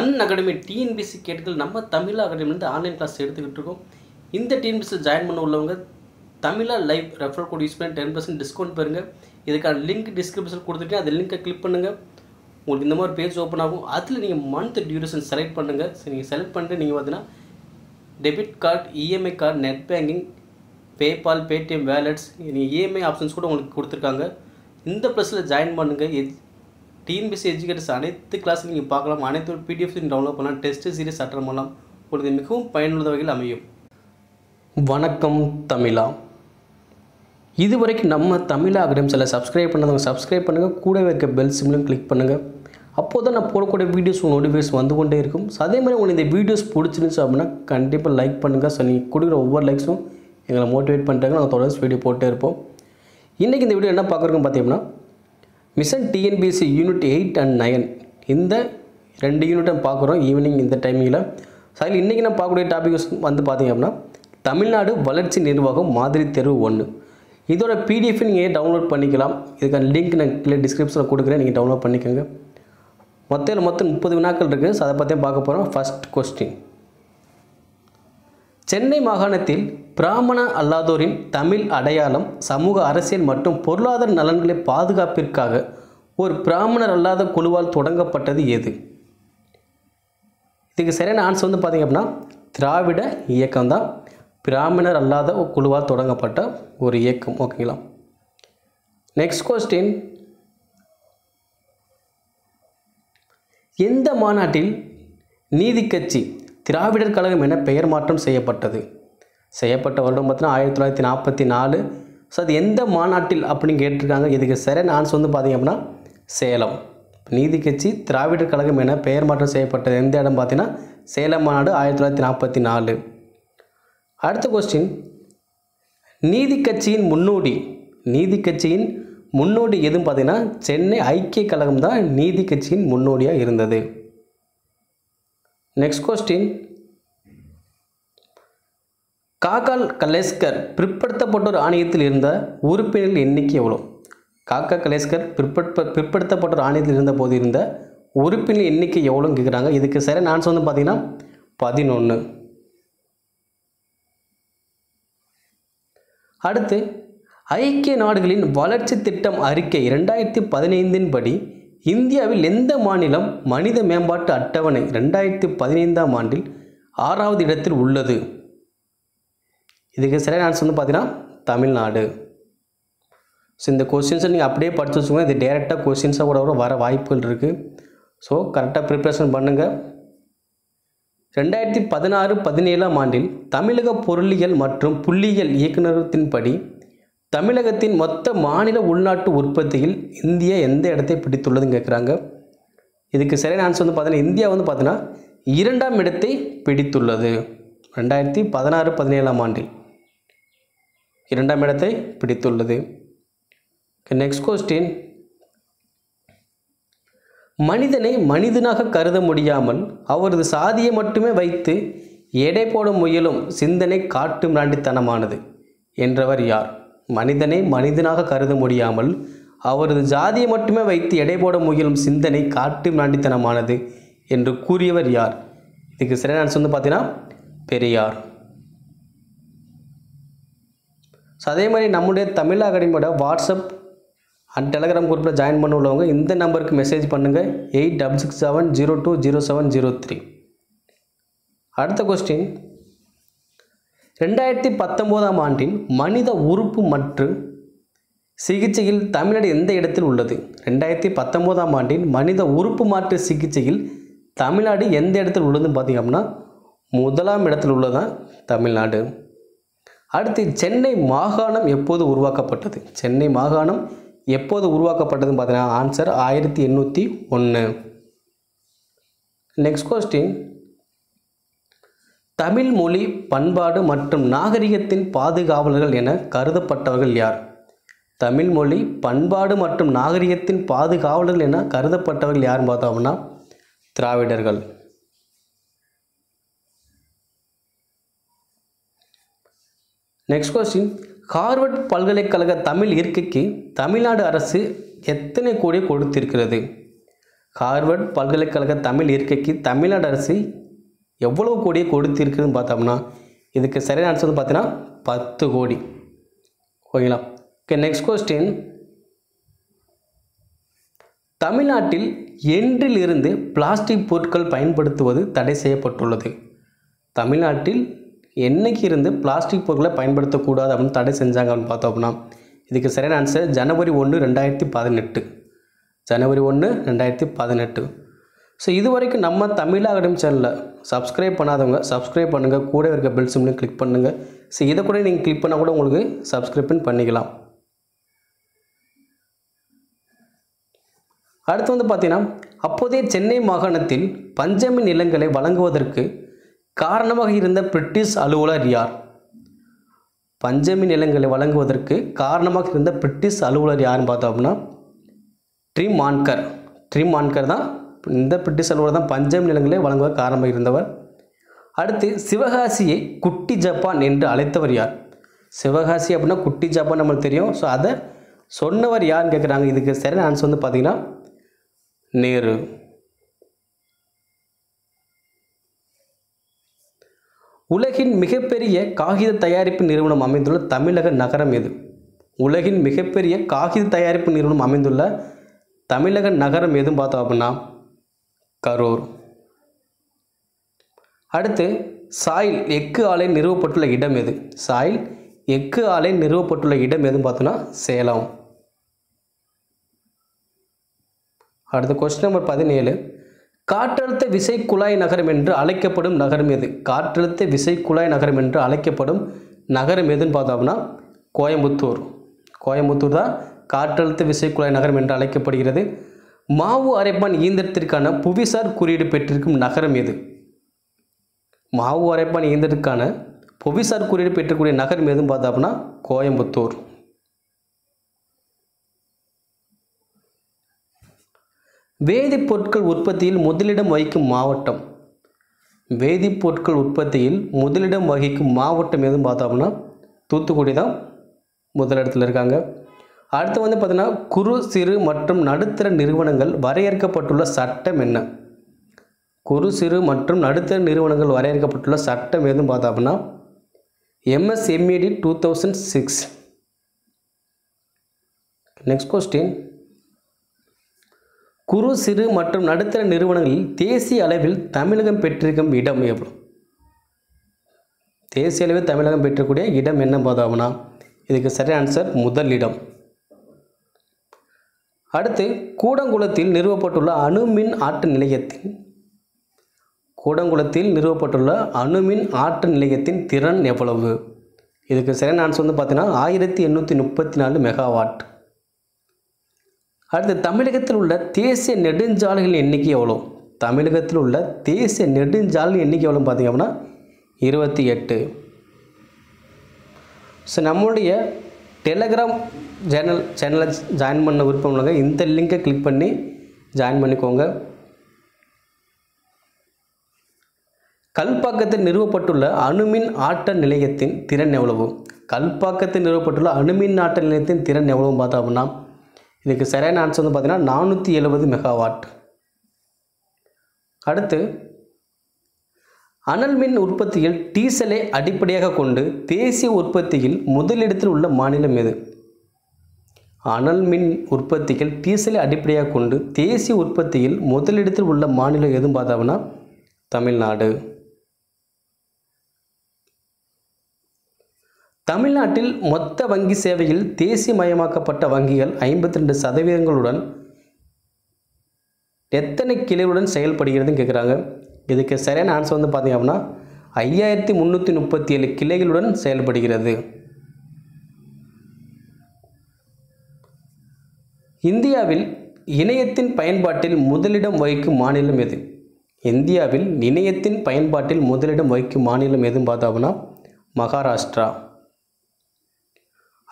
Unacademy TNPSC கேட்கள் நம்ம Tamil அகாடமிலிருந்து online class எடுத்துக்கிட்டு இருக்கோம். இந்த TNPSC ஜாயின் பண்ண உள்ளவங்க Tamizha live refer code use பண்ணி 10% டிஸ்கவுண்ட் பெறுங்க. இதுக்கான லிங்க் டிஸ்கிரிப்ஷன்ல கொடுத்திருக்கேன். அந்த லிங்கை கிளிக் பண்ணுங்க. உங்களுக்கு இந்த மாதிரி பேஜ் ஓபன் ஆகும். அதுல நீங்க மந்த் டியூரேஷன் செலக்ட் பண்ணுங்க. நீங்க செலக்ட் பண்ணிட்டு நீங்க வந்துனா debit card, EMI card, net banking, PayPal, Paytm wallets நீங்க EMI ஆப்ஷன்ஸ் கூட உங்களுக்கு கொடுத்திருக்காங்க. இந்த ப்ளஸ்ல ஜாயின் பண்ணுங்க. TNPSC Educators அனைத்து கிளாஸ் நீங்க பார்க்கலாம், அனைத்து PDF நீங்க டவுன்லோட் பண்ணலாம், டெஸ்ட் சீரிஸ் அட்டெண்ட் பண்ணலாம். உங்களுக்கு மிகவும் பயனுள்ள வகையில் அமையும். வணக்கம் தமிழா. இதுவரைக்கும் நம்ம தமிழ் அகாடமிஸ்ல சப்ஸ்கிரைப் பண்ணாதவங்க சப்ஸ்கிரைப் பண்ணுங்க, கூடவே இருக்க பெல் சிம்பலும் கிளிக் பண்ணுங்க. அப்போதான் நான் போடக்கூடிய வீடியோஸ் உங்களுக்கு நோட்டிஃபிகேஷன் வந்து கொண்டே இருக்கும். அதே மாதிரி உங்களுக்கு இந்த வீடியோஸ் பிடிச்சிருந்துச்சு அப்படின்னா கண்டிப்பாக லைக் பண்ணுங்க. நீங்க கொடுக்குற ஒவ்வொரு லைக்ஸும் எங்களை மோட்டிவேட் பண்றாங்க. நாங்கள் தொடர்ந்து வீடியோ போட்டே இருப்போம். இன்னைக்கு இந்த வீடியோ என்ன பார்க்குறோம் பார்த்தீங்கன்னா, மிஷன் TNPSC யூனிட் 8 and 9 இந்த 2 யூனிட்டும் பார்க்குறோம் ஈவினிங் இந்த டைமிங்கில். சார் இன்றைக்கி நான் பார்க்கக்கூடிய டாபிக்ஸ் வந்து பார்த்திங்க அப்படின்னா தமிழ்நாடு வளர்ச்சி நிர்வாகம் மாதிரி தெரு 1. இதோட PDF நீங்கள் டவுன்லோட் பண்ணிக்கலாம். இதுக்கான லிங்க் நான் கீழே டிஸ்கிரிப்ஷனில் கொடுக்குறேன், நீங்கள் டவுன்லோட் பண்ணிக்கோங்க. மொத்தம் 30 வினாக்கள் இருக்குது. ஸோ அதை பற்றியும் பார்க்க போகிறோம். ஃபர்ஸ்ட் கொஸ்டின், சென்னை மாகாணத்தில் பிராமண அல்லாதோரின் தமிழ் அடையாளம் சமூக அரசியல் மற்றும் பொருளாதார நலன்களை பாதுகாப்பிற்காக ஒரு பிராமணர் அல்லாத குழுவால் தொடங்கப்பட்டது எது? இதுக்கு சரியான ஆன்சர் வந்து பார்த்திங்க அப்படின்னா திராவிட இயக்கம்தான். பிராமணர் அல்லாத குழுவால் தொடங்கப்பட்ட ஒரு இயக்கம். ஓகேங்களா. நெக்ஸ்ட் கொஸ்டின், எந்த மாநாட்டில் நீதி கட்சி திராவிடர் கழகம் என பெயர் மாற்றம் செய்யப்பட்ட வருடம் பார்த்தீங்கன்னா 1944. ஸோ அது எந்த மாநாட்டில் அப்படின்னு கேட்டிருக்காங்க. இதுக்கு சரியான ஆன்சர் வந்து பார்த்திங்க அப்படின்னா சேலம். நீதி கட்சி திராவிடர் கழகம் என பெயர் மாற்றம் செய்யப்பட்டது எந்த இடம் பார்த்தீங்கன்னா சேலம் மாநாடு 1944. அடுத்த கொஸ்டின், நீதி கட்சியின் முன்னோடி எதுன்னு பார்த்தீங்கன்னா சென்னை ஐக்கிய கழகம் தான் நீதி கட்சியின் முன்னோடியாக இருந்தது. நெக்ஸ்ட் கொஸ்டின், காக்கால் கலேஸ்கர் பிற்படுத்தப்பட்டோர் ஆணையத்தில் இருந்த உறுப்பினர்கள் எண்ணிக்கை எவ்வளோ? காக்கா கலேஸ்கர் பிற்படுத்தப்பட்டோர் ஆணையத்தில் இருந்த போது இருந்த உறுப்பினர் எண்ணிக்கை எவ்வளோன்னு கேட்குறாங்க. இதுக்கு சரி நான் வந்து பார்த்தீங்கன்னா 11. அடுத்து, ஐக்கிய நாடுகளின் வளர்ச்சி திட்டம் அறிக்கை 2015-இன் படி இந்தியாவில் எந்த மாநிலம் மனித மேம்பாட்டு அட்டவணை 2015-ஆம் ஆண்டில் 6வது இடத்தில் உள்ளது? இதுக்கு சரியான ஆன்சர் வந்து பார்த்தீங்கன்னா தமிழ்நாடு. ஸோ இந்த கொஸ்டின்ஸை நீங்கள் அப்படியே படித்து வச்சுக்கோங்க. இது டேரெக்டாக கொஸ்டின்ஸாக கூட வர வாய்ப்புகள் இருக்குது. ஸோ கரெக்டாக ப்ரிப்ரேஷன் பண்ணுங்கள். 2016-17ஆம் ஆண்டில் தமிழக பொருளியல் மற்றும் புள்ளியியல் இயக்குநரகத்தின்படி தமிழகத்தின் மொத்த மாநில உள்நாட்டு உற்பத்தியில் இந்தியா எந்த இடத்தை பிடித்துள்ளதுன்னு கேட்குறாங்க. இதுக்கு சரியான ஆன்சர் வந்து பார்த்தீங்கன்னா இந்தியா வந்து பார்த்தீங்கன்னா 2ஆம் இடத்தை பிடித்துள்ளது. 2016-17ஆம் ஆண்டில் 2ஆம் இடத்தை பிடித்துள்ளது. நெக்ஸ்ட் கொஸ்டின், மனிதனை மனிதனாக கருத முடியாமல் அவரது சாதியை மட்டுமே வைத்து எடை போட முயலும் சிந்தனை காட்டு மிராண்டித்தனமானது என்றவர் யார்? மனிதனை மனிதனாக கருத முடியாமல் அவரது ஜாதியை மட்டுமே வைத்து எடை போட முயலும் சிந்தனை காட்டு மிராண்டித்தனமானது என்று கூறியவர் யார்? இதுக்கு சரியான ஆன்சர் வந்து பார்த்தீங்கன்னா பெரியார். ஸோ அதே மாதிரி நம்முடைய தமிழ் அகாடமியோட வாட்ஸ்அப் அண்ட் டெலகிராம் குரூப்பில் ஜாயின் பண்ண உள்ளவங்க இந்த நம்பருக்கு மெசேஜ் பண்ணுங்கள் 8667020703. அடுத்த கொஸ்டின், 2019-ஆம் ஆண்டின் மனித உறுப்பு மற்றும் சிகிச்சையில் தமிழ்நாடு எந்த இடத்தில் உள்ளது? 2019-ஆம் ஆண்டின் மனித உறுப்பு மாற்று சிகிச்சையில் தமிழ்நாடு எந்த இடத்தில் உள்ளதுன்னு பார்த்திங்க அப்படின்னா 1ஆம் இடத்தில் உள்ளதான் தமிழ்நாடு. அடுத்து, சென்னை மாகாணம் எப்போது உருவாக்கப்பட்டதுன்னு பார்த்தீங்கன்னா ஆன்சர் 1801. நெக்ஸ்ட் கொஸ்டின், தமிழ் மொழி பண்பாடு மற்றும் நாகரிகத்தின் பாதுகாவலர்கள் என கருதப்பட்டவர்கள் யார்? தமிழ் மொழி பண்பாடு மற்றும் நாகரிகத்தின் பாதுகாவலர்கள் என கருதப்பட்டவர்கள் யாருன்னு பார்த்தோம்னா திராவிடர்கள். நெக்ஸ்ட் கொஸ்டின், ஹார்வர்ட் பல்கலைக்கழக தமிழ் இருக்கைக்கு தமிழ்நாடு அரசு எத்தனை கோடி கொடுத்திருக்கிறது? ஹார்வர்ட் பல்கலைக்கழக தமிழ் இருக்கைக்கு தமிழ்நாடு அரசு எவ்வளோ கோடியை கொடுத்திருக்குன்னு பார்த்தோம்னா இதுக்கு சரியான ஆன்சர் வந்து பார்த்தீங்கன்னா 10 கோடி. ஓகேங்களா? Okay, next question. தமிழ்நாட்டில் என்றிலிருந்து பிளாஸ்டிக் பொருட்கள் பயன்படுத்துவது தடை செய்யப்பட்டுள்ளது. தமிழ்நாட்டில் என்றைக்கு இருந்து பிளாஸ்டிக் பொருட்களை பயன்படுத்தக்கூடாது அப்படின்னு தடை செஞ்சாங்க அப்படின்னு பார்த்தோம் அப்படின்னா இதுக்கு சரியான ஆன்சர் ஜனவரி 1, 2018. ஜனவரி 1, 2018. ஸோ இது வரைக்கும் நம்ம தமிழ் அகாடமி சேனலில் சப்ஸ்கிரைப் பண்ணாதவங்க சப்ஸ்கிரைப் பண்ணுங்கள், கூட இருக்க பெல் சிம்லையும் கிளிக் பண்ணுங்கள். ஸோ இதை கூட நீங்கள் கிளிக் பண்ணால் கூட உங்களுக்கு சப்ஸ்கிரைப்னு பண்ணிக்கலாம். அடுத்து வந்து பார்த்தீங்கன்னா அப்போதைய சென்னை மாகாணத்தில் பஞ்சமி நிலங்களை வழங்குவதற்கு காரணமாக இருந்த பிரிட்டிஷ் அலுவலர் யார்? பஞ்சமி நிலங்களை வழங்குவதற்கு காரணமாக இருந்த பிரிட்டிஷ் அலுவலர் யாருன்னு பார்த்தோம் அப்படின்னா ட்ரீமான்கர். ட்ரீமான்கர் தான் இந்த பிரிட்டிஷ் அலுவலர் தான் பஞ்சமி நிலங்களை வழங்குவதற்கு காரணமாக இருந்தவர். அடுத்து சிவகாசியை குட்டி ஜப்பான் என்று அழைத்தவர் யார்? சிவகாசி அப்படின்னா குட்டி ஜப்பான் நம்மளுக்கு தெரியும். ஸோ அதை சொன்னவர் யாருன்னு கேட்குறாங்க. இதுக்கு சரியான ஆன்சர் வந்து பார்த்தீங்கன்னா நேரு. உலகின் மிகப்பெரிய காகித தயாரிப்பு நிறுவனம் அமைந்துள்ள தமிழக நகரம் எது? உலகின் மிகப்பெரிய காகித தயாரிப்பு நிறுவனம் அமைந்துள்ள தமிழக நகரம் எதுன்னு பார்த்தோம் அப்படின்னா கரூர். அடுத்து சாயில் எஃகு ஆலை நிறுவப்பட்டுள்ள இடம் எது? சாயில் எஃகு ஆலை நிறுவப்பட்டுள்ள இடம் எதுன்னு பார்த்தோம்னா சேலம். அடுத்து கொஸ்டின் நம்பர் 17. காற்றழுத்த விசை குழாய் நகரம் என்று அழைக்கப்படும் நகரம் எது? காற்றழுத்த விசை குழாய் நகரம் என்று அழைக்கப்படும் நகரம் எதுன்னு பார்த்தோம்னா கோயம்புத்தூர். கோயம்புத்தூர் தான் காற்றழுத்த விசை குழாய் நகரம் என்று அழைக்கப்படுகிறது. மாவு அரைப்பான் இயந்திரத்திற்கான புவிசார் குறியீடு பெற்றிருக்கும் நகரம் எது? மாவு அரைப்பான் இயந்திரத்திற்கான புவிசார் குறியீடு பெற்றக்கூடிய நகரம் எதுன்னு பார்த்தோம்னா கோயம்புத்தூர். வேதிப்பொருட்கள் உற்பத்தியில் முதலிடம் வகிக்கும் மாவட்டம். வேதிப்பொருட்கள் உற்பத்தியில் முதலிடம் வகிக்கும் மாவட்டம் எதுன்னு பார்த்தோம்னா தூத்துக்குடி தான் முதலிடத்தில் இருக்காங்க. அடுத்து வந்து பார்த்தீங்கன்னா குறு சிறு மற்றும் நடுத்தர நிறுவனங்கள் வரையறுக்கப்பட்டுள்ள சட்டம் என்ன? குறு சிறு மற்றும் நடுத்தர நிறுவனங்கள் வரையறுக்கப்பட்டுள்ள சட்டம் எதுன்னு பார்த்தோம்னா MSMED 2006. Next question. குறு சிறு மற்றும் நடுத்தர நிறுவனங்களில் தேசிய அளவில் தமிழகம் பெற்றிருக்கும் இடம் எவ்வளோ? தேசிய அளவில் தமிழகம் பெற்றக்கூடிய இடம் என்ன பார்த்தோம்னா இதுக்கு சரியான ஆன்சர் முதலிடம். அடுத்து கூடங்குளத்தில் நிறுவப்பட்டுள்ள அணுமின் ஆற்றல் நிலையத்தின் திறன் எவ்வளவு? இதுக்கு சரியான ஆன்சர் வந்து பார்த்தீங்கன்னா 1834 மெகாவாட். அடுத்து தமிழகத்தில் உள்ள தேசிய நெடுஞ்சாலைகளின் எண்ணிக்கை எவ்வளோ? தமிழகத்தில் உள்ள தேசிய நெடுஞ்சாலைகளின் எண்ணிக்கை எவ்வளோன்னு பார்த்திங்க அப்படின்னா 28. ஸோ நம்மளுடைய டெலகிராம் சேனலை ஜாயின் பண்ண விருப்பம் உள்ளவங்க இந்த லிங்கை கிளிக் பண்ணி ஜாயின் பண்ணிக்கோங்க. கல்பாக்கத்தில் நிறுவப்பட்டுள்ள அணுமின் ஆற்றல் நிலையத்தின் திறன் எவ்வளவு? கல்பாக்கத்தில் நிறுவப்பட்டுள்ள அணுமின் ஆற்றல் நிலையத்தின் திறன் எவ்வளோன்னு பார்த்தோம் அப்படின்னா இதுக்கு சரியான ஆன்சர் வந்து பார்த்தீங்கன்னா 470 மெகாவாட். அடுத்து அனல் மின் உற்பத்தியில் டீசலை அடிப்படையாக கொண்டு தேசிய உற்பத்தியில் முதலிடத்தில் உள்ள மாநிலம் எது? அனல் மின் உற்பத்தியில் டீசலை அடிப்படையாக கொண்டு தேசிய உற்பத்தியில் முதலிடத்தில் உள்ள மாநிலம் எதுன்னு பார்த்தோம்னா தமிழ்நாடு. தமிழ்நாட்டில் மொத்த வங்கி சேவையில் தேசியமயமாக்கப்பட்ட வங்கிகள் 52% எத்தனை கிளைகளுடன் செயல்படுகிறதுன்னு கேட்குறாங்க. இதுக்கு சரியான ஆன்சர் வந்து பார்த்தீங்க அப்படின்னா 5337 கிளைகளுடன் செயல்படுகிறது. இந்தியாவில் இணையத்தின் பயன்பாட்டில் முதலிடம் வகிக்கும் மாநிலம் எது? இந்தியாவில் இணையத்தின் பயன்பாட்டில் முதலிடம் வகிக்கும் மாநிலம் எதுன்னு பார்த்தோம் அப்படின்னா மகாராஷ்டிரா.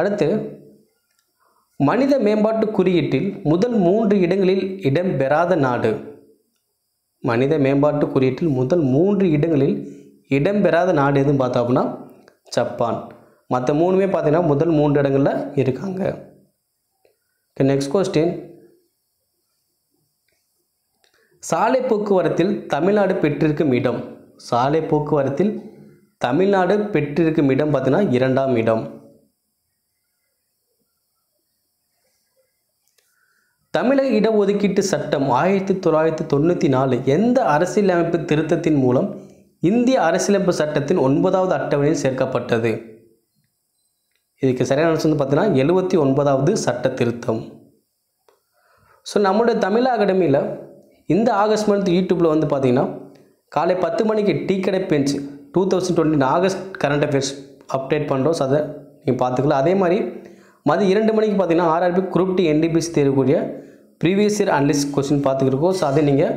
அடுத்து மனித மேம்பாட்டு குறியீட்டில் முதல் 3 இடங்களில் இடம்பெறாத நாடு. மனித மேம்பாட்டு குறியீட்டில் முதல் 3 இடங்களில் இடம்பெறாத நாடு எதுன்னு பார்த்தோம் அப்படின்னா ஜப்பான். மற்ற 3மே பார்த்தீங்கன்னா முதல் 3 இடங்களில் இருக்காங்க. Next question. சாலை போக்குவரத்தில் தமிழ்நாடு பெற்றிருக்கும் இடம், சாலை போக்குவரத்தில் தமிழ்நாடு பெற்றிருக்கும் இடம் பார்த்தீங்கன்னா 2ஆம் இடம். தமிழக இடஒதுக்கீட்டு சட்டம் 1994 எந்த அரசியலமைப்பு திருத்தத்தின் மூலம் இந்திய அரசியலமைப்பு சட்டத்தின் 9வது அட்டவணையில் சேர்க்கப்பட்டது? இதுக்கு சரியான ஆன்சர் வந்து பார்த்தீங்கன்னா 79வது சட்ட திருத்தம். ஸோ நம்மளுடைய தமிழ் அகாடமியில் இந்த ஆகஸ்ட் மந்த் யூடியூப்பில் வந்து பார்த்தீங்கன்னா காலை 10 மணிக்கு டீ கடை bench 2020 August current affairs update பண்ணுறோம். ஸோ அதை நீங்கள் பார்த்துக்கலாம். அதே மாதிரி மதியம் 2 மணிக்கு பார்த்தீங்கன்னா ஆர்ஆர்பி குரூப் டி என்டிபிசி தேர்வுக்கூடிய ப்ரீவியஸ் இயர் அனலிஸ்ட் கொஸ்டின் பார்த்துக்கிருக்கோம். ஸோ அதை நீங்கள்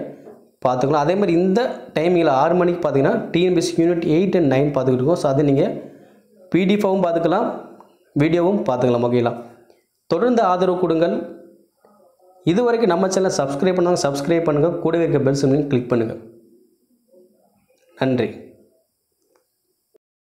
பார்த்துக்கலாம். அதே மாதிரி இந்த டைமிங்கில் 6 மணிக்கு பார்த்தீங்கன்னா டிஎன்பிசி யூனிட் 8 and 9 பார்த்துக்கிட்டுருக்கோம். ஸோ அதை நீங்கள் பிடிஎஃபாகவும் பார்த்துக்கலாம், வீடியோவும் பார்த்துக்கலாம். ஓகேங்களா, தொடர்ந்து ஆதரவு கொடுங்கள். இதுவரைக்கும் நம்ம சேனலை சப்ஸ்கிரைப் பண்ணாங்க, சப்ஸ்கிரைப் பண்ணுங்கள். கூடவே இருக்க பெல் சிம்பலையும் கிளிக் பண்ணுங்கள். நன்றி.